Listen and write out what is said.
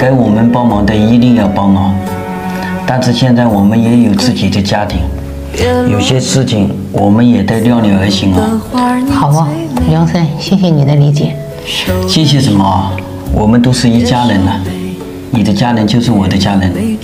该我们帮忙的一定要帮忙。但是现在我们也有自己的家庭，有些事情我们也得量力而行啊。好啊，梁森，谢谢你的理解。谢谢什么啊？我们都是一家人了，你的家人就是我的家人。